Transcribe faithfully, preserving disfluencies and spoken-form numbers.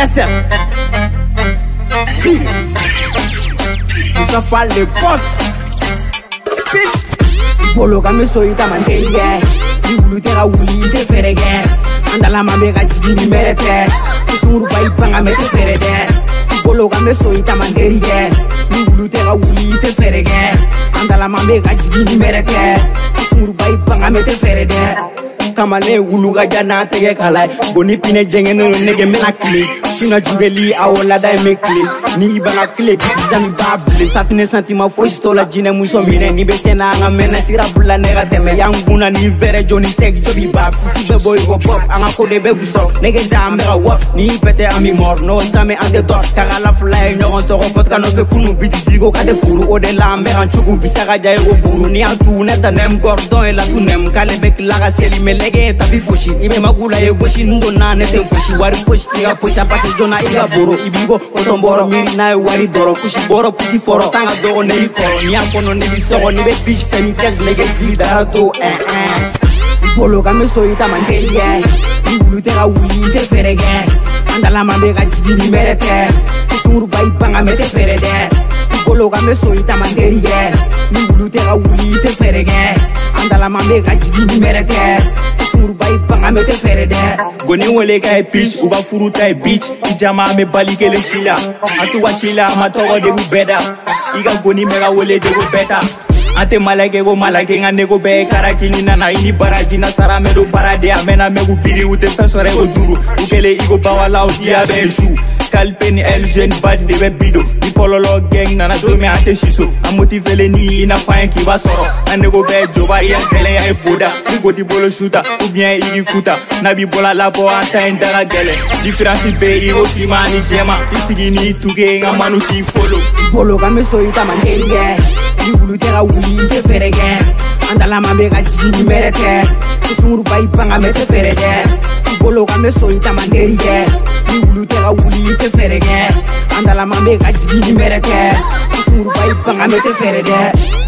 S M. T. Mustafa le boss. Bitch. Bologa me soy tamante yeah. Ngulu tera uli te ferege. Andala mamega jigini merete. Kusuru bai panga me te ferede. Bologa me soy tamante yeah. Ngulu tera uli te ferege. Andala mamega jigini merete. Kusuru bai panga me te ferede. Kamale uluga jana tege kalai boni pine jenge no nege mena kli suna jugeli awola dai mekli ni bana kli bizani babli safine sentima foistola jine muso mine ni besena nga mena sira bula nega teme yanguna ni vere joni sek jobi bab si be boy go pop anga ko de be guso nege zamera wop ni pete ami mor no same ande dor kagala fly no on se repot kanu fe kunu bidigo kade furu ode lambe an chugu bisaga jay go buru ni atuna tanem gordon e la tunem kale bek laga seli mele Tabi fushi, ibe magula ye goshi ndo na nete fushi wari fushi tiga poisa pasi jona iga boro ibigo kotomboro miri na wari doro kushi boro pusi foro tanga dogo ne ikoro ni akono ne bisoro ni be bitch femi kes nege zidara do eh eh bologa me soyi tamante ye ngulu tega wuli te ferege andala mambe ga jigini merete kusuru bai banga mete ferede bologa me soyi tamante ye ngulu tega wuli te ferege andala mambe ga jigini merete Goni wole kai bitch, uba furu tai bitch. Ijama me balikele chila, atu wa chila matogo de beda. Iga goni mega wole de beta. Ate malake go malake ngane go be karakini na na ini baradi na sara me do baradi amena me go biri u defensore o duru. Ukele igo bawala o dia be ju. Kalpeni eljen bad de be bido. Pololo gang nana do me ate shiso amotive le ni na fain ki va soro anego be jobari angele ay boda go di bolo shooter ou bien igi kuta na bi bola la bo ata indara gele difference be iro fi mani jema isigini tuge ngamanu ti follow bolo ga me soyi tamangenge ni bulu tera wuli te ferege andala mambe ga jigi merete kusuru bai panga me te ferege bolo ga me soyi tamangenge ni bulu tera wuli te ferege Andala mambe ga jigini merete, kusuru bai panga mete ferede.